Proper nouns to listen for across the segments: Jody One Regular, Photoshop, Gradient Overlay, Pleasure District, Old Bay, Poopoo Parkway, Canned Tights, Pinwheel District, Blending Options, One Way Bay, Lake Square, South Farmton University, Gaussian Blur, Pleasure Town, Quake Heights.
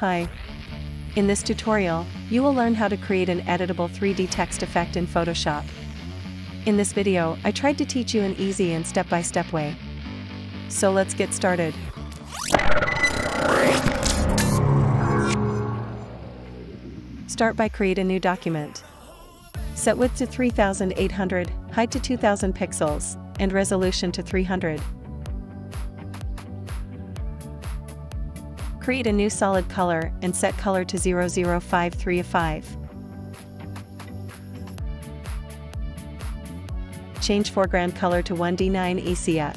Hi. In this tutorial, you will learn how to create an editable 3D text effect in Photoshop. In this video, I tried to teach you an easy and step-by-step way. So let's get started. Start by create a new document. Set width to 3,800, height to 2,000 pixels, and resolution to 300. Create a new solid color and set color to 0053A5. Change foreground color to 1D9ECF.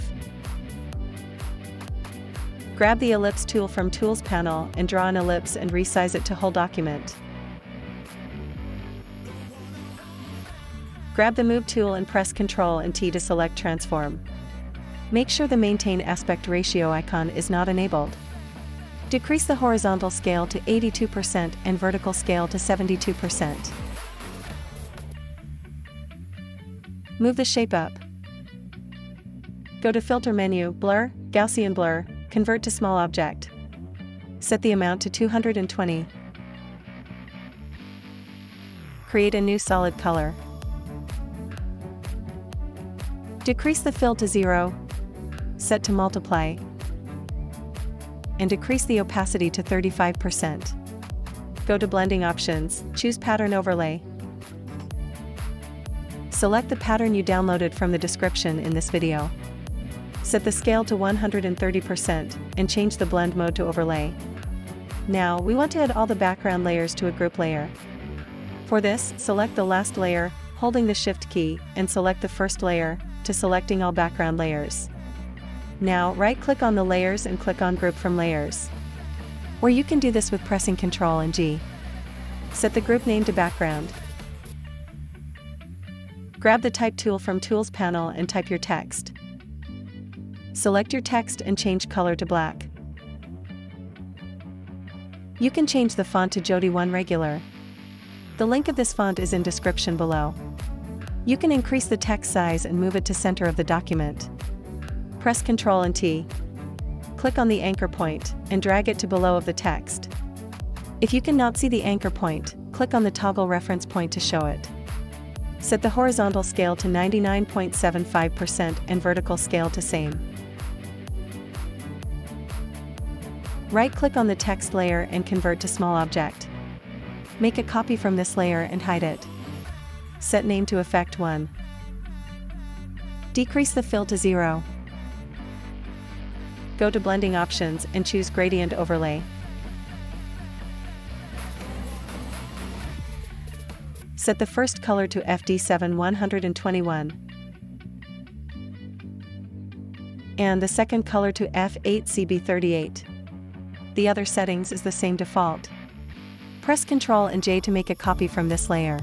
Grab the ellipse tool from Tools panel and draw an ellipse and resize it to whole document. Grab the Move tool and press Ctrl and T to select Transform. Make sure the Maintain Aspect Ratio icon is not enabled. Decrease the horizontal scale to 82% and vertical scale to 72%. Move the shape up. Go to Filter menu, Blur, Gaussian Blur, Convert to Small Object. Set the amount to 220. Create a new solid color. Decrease the fill to 0, set to multiply, and decrease the opacity to 35%. Go to Blending Options, choose Pattern Overlay. Select the pattern you downloaded from the description in this video. Set the scale to 130% and change the blend mode to Overlay. Now we want to add all the background layers to a group layer. For this, select the last layer, holding the Shift key, and select the first layer, to selecting all background layers. Now right-click on the layers and click on Group from Layers. Or you can do this with pressing Ctrl and G. Set the group name to Background. Grab the Type tool from Tools panel and type your text. Select your text and change color to black. You can change the font to Jody One Regular. The link of this font is in description below. You can increase the text size and move it to center of the document. Press Ctrl and T. Click on the anchor point and drag it to below of the text. If you cannot see the anchor point, click on the toggle reference point to show it. Set the horizontal scale to 99.75% and vertical scale to same. Right-click on the text layer and convert to small object. Make a copy from this layer and hide it. Set name to Effect 1. Decrease the fill to 0. Go to Blending Options and choose Gradient Overlay. Set the first color to FD7121. And the second color to F8CB38. The other settings is the same default. Press Ctrl and J to make a copy from this layer.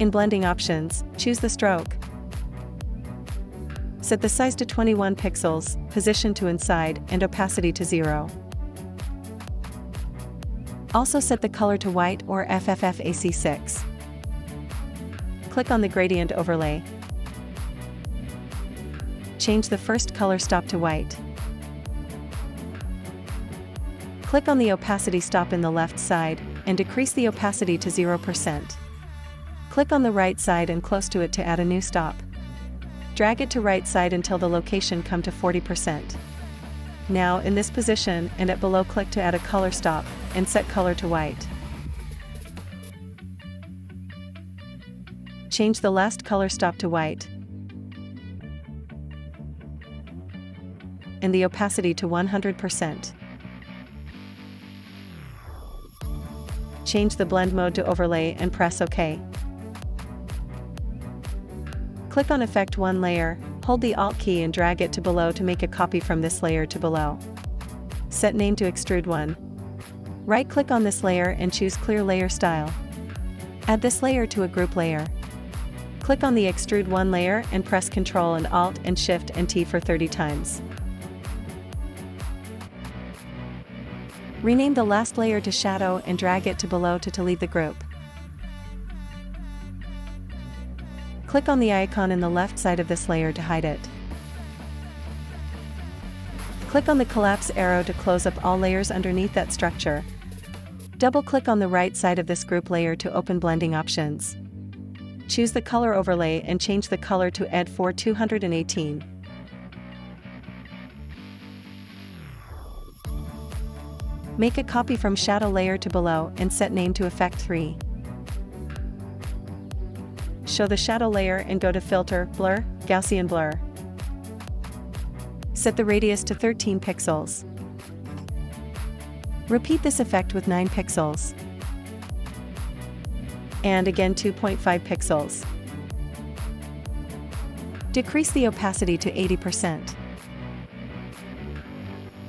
In Blending Options, choose the stroke. Set the size to 21 pixels, position to inside, and opacity to 0. Also set the color to white or FFFAC6. Click on the Gradient Overlay. Change the first color stop to white. Click on the opacity stop in the left side, and decrease the opacity to 0%. Click on the right side and close to it to add a new stop. Drag it to right side until the location come to 40%. Now in this position and at below, click to add a color stop and set color to white. Change the last color stop to white and the opacity to 100%. Change the blend mode to Overlay and press OK. Click on Effect 1 layer, hold the Alt key and drag it to below to make a copy from this layer to below. Set name to Extrude 1. Right-click on this layer and choose Clear Layer Style. Add this layer to a group layer. Click on the Extrude 1 layer and press Ctrl and Alt and Shift and T for 30 times. Rename the last layer to Shadow and drag it to below to leave the group. Click on the icon in the left side of this layer to hide it. Click on the collapse arrow to close up all layers underneath that structure. Double-click on the right side of this group layer to open Blending Options. Choose the color overlay and change the color to ED4218. Make a copy from shadow layer to below and set name to Effect 3. Show the shadow layer and go to Filter, Blur, Gaussian Blur. Set the radius to 13 pixels. Repeat this effect with 9 pixels. And again 2.5 pixels. Decrease the opacity to 80%.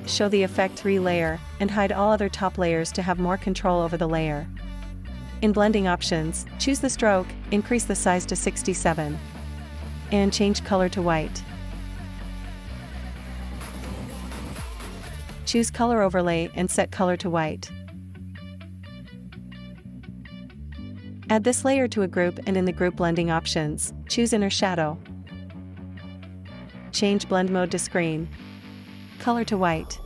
Show the Effect 3 layer, and hide all other top layers to have more control over the layer. In Blending Options, choose the stroke, increase the size to 67. And change color to white. Choose Color Overlay and set color to white. Add this layer to a group, and in the group Blending Options, choose Inner Shadow. Change Blend Mode to Screen. Color to white.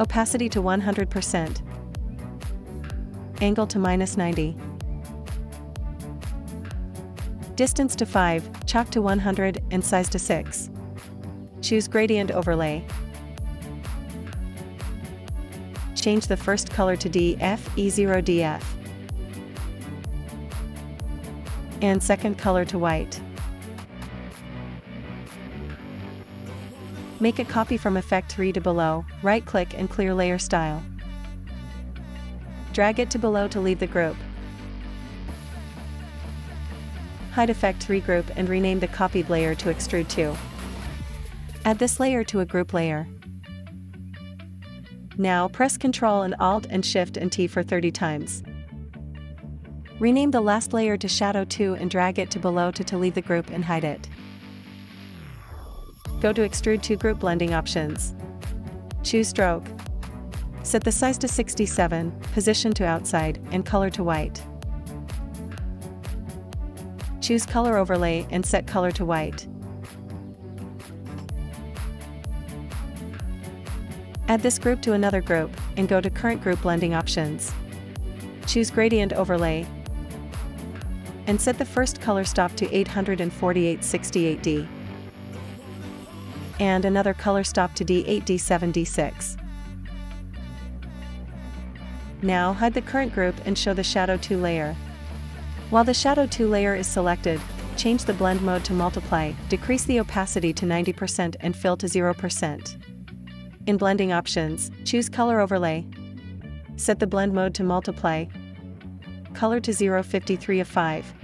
Opacity to 100%. Angle to -90. Distance to 5, chalk to 100, and size to 6. Choose Gradient Overlay. Change the first color to DF E0DF. And second color to white. Make a copy from Effect 3 to below, right-click and clear Layer Style. Drag it to below to leave the group. Hide Effect 3 group and rename the copied layer to Extrude 2. Add this layer to a group layer. Now press Ctrl and Alt and Shift and T for 30 times. Rename the last layer to Shadow 2 and drag it to below to leave the group and hide it. Go to Extrude 2 Group Blending Options. Choose Stroke. Set the size to 67, position to outside, and color to white. Choose Color Overlay and set color to white. Add this group to another group, and go to Current Group Blending Options. Choose Gradient Overlay, and set the first color stop to 84868D. And another color stop to D8, D7, D6. Now hide the current group and show the Shadow 2 layer. While the Shadow 2 layer is selected, change the blend mode to multiply, decrease the opacity to 90% and fill to 0%. In Blending Options, choose Color Overlay. Set the blend mode to multiply, color to 0.53 of 5,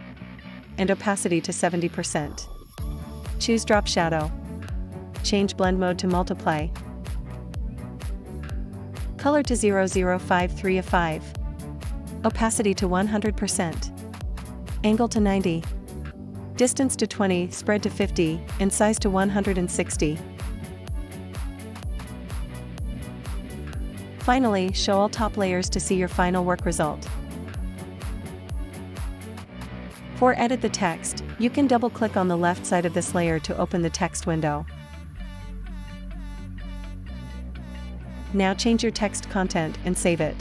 and opacity to 70%. Choose Drop Shadow. Change blend mode to multiply, color to 0053 of 5, opacity to 100%, angle to 90, distance to 20, spread to 50, and size to 160. Finally, show all top layers to see your final work result. For edit the text, you can double-click on the left side of this layer to open the text window. Now change your text content and save it.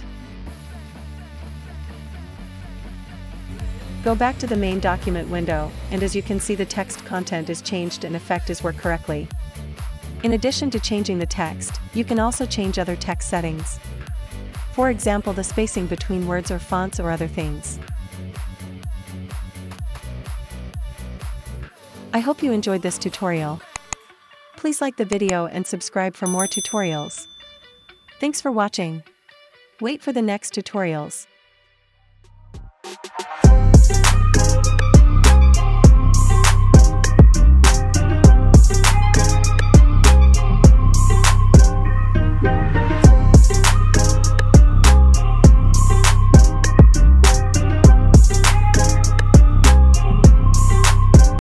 Go back to the main document window, and as you can see, the text content is changed and effect is worked correctly. In addition to changing the text, you can also change other text settings. For example, the spacing between words or fonts or other things. I hope you enjoyed this tutorial. Please like the video and subscribe for more tutorials. Thanks for watching. Wait for the next tutorials.